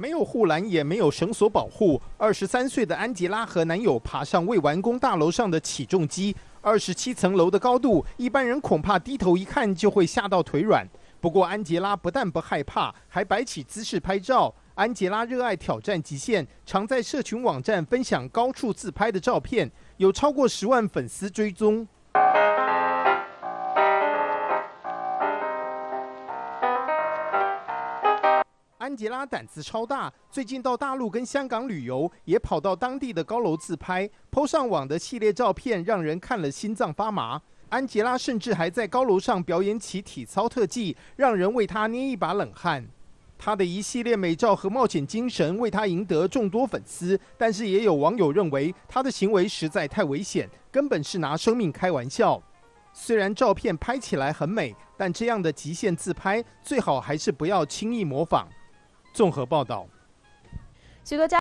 没有护栏，也没有绳索保护。23岁的安吉拉和男友爬上未完工大楼上的起重机，27层楼的高度，一般人恐怕低头一看就会吓到腿软。不过安吉拉不但不害怕，还摆起姿势拍照。 安吉拉热爱挑战极限，常在社群网站分享高处自拍的照片，有超过10万粉丝追踪。安吉拉胆子超大，最近到大陆跟香港旅游，也跑到当地的高楼自拍，po上网的系列照片让人看了心脏发麻。安吉拉甚至还在高楼上表演起体操特技，让人为她捏一把冷汗。 他的一系列美照和冒险精神为他赢得众多粉丝，但是也有网友认为他的行为实在太危险，根本是拿生命开玩笑。虽然照片拍起来很美，但这样的极限自拍最好还是不要轻易模仿。综合报道，许多家。